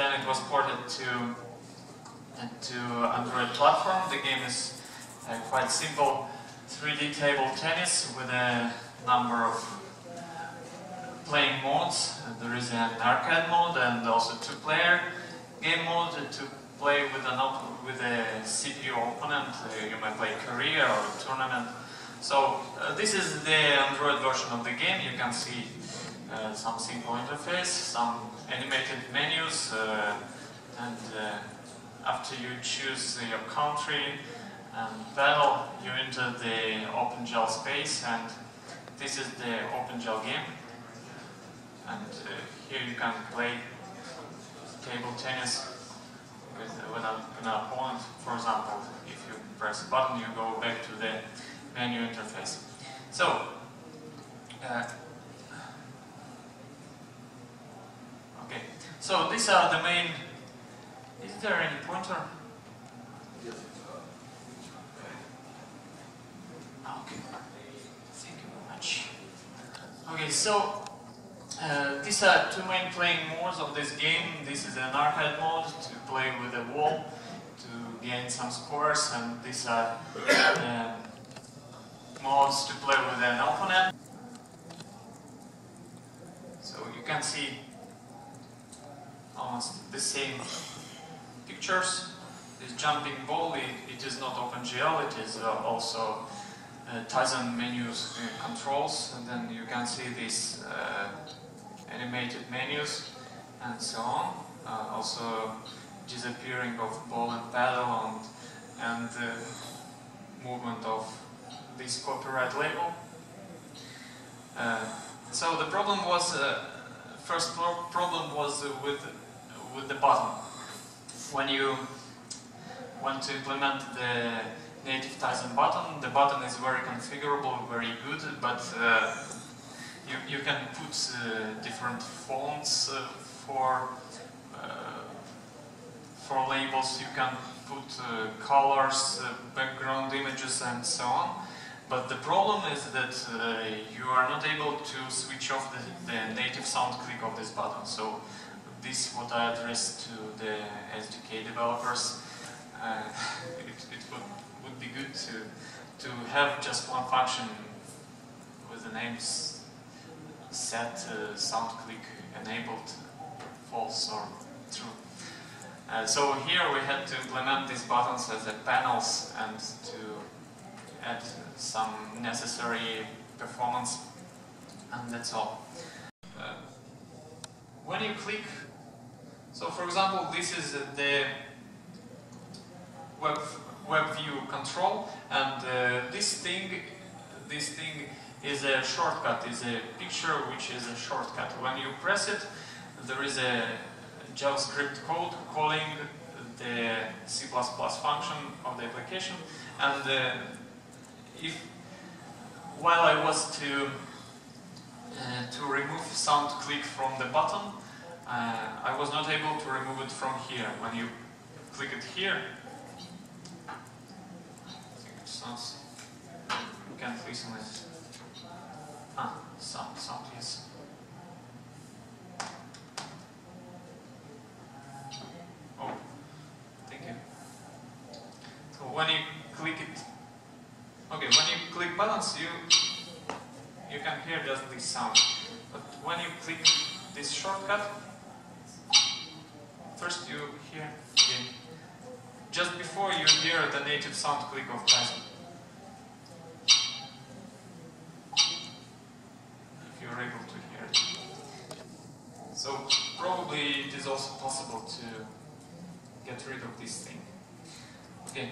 Then it was ported to Android platform. The game is quite simple 3D table tennis with a number of playing modes. There is an arcade mode and also two-player game mode to play with a CPU opponent. You may play career or tournament. So this is the Android version of the game. You can see some simple interface, some animated menus, and after you choose your country and battle, you enter the OpenGL space, and this is the OpenGL game. And here you can play table tennis with an opponent. For example, if you press a button, you go back to the menu interface. So, okay. So these are the main. Is there any pointer? Yes. Okay. Thank you very much. Okay. So. These are two main playing modes of this game. This is an arcade mode to play with a wall to gain some scores, and these are modes to play with an opponent. So you can see almost the same pictures. This jumping ball, it is not OpenGL, it is also Tizen menus controls, and then you can see these animated menus and so on. Also disappearing of ball and paddle and movement of this copyright label. So the problem was, first problem was with the button. When you want to implement the native Tizen button, the button is very configurable, very good, but you can put different fonts for labels, you can put colors, background images and so on. But the problem is that you are not able to switch off the native sound click of this button. So this is what I addressed to the SDK developers. It would be good to have just one function with the names set sound click enabled, false or true. So here we had to implement these buttons as the panels and to add some necessary performance, and that's all. When you click, so for example, this is the web view control, and this thing is a shortcut, is a picture which is a shortcut. When you press it, there is a JavaScript code calling the C++ function of the application, and while I was to remove sound click from the button, I was not able to remove it from here. When you click it here, I think it sounds, you can listen it. Sound, yes. Oh, thank you. So when you click it, okay, when you click buttons, you can hear just this sound. But when you click this shortcut, first you hear again. Just before you hear the native sound click of Tizen. Able to hear it. So probably it is also possible to get rid of this thing. Okay.